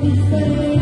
be fair.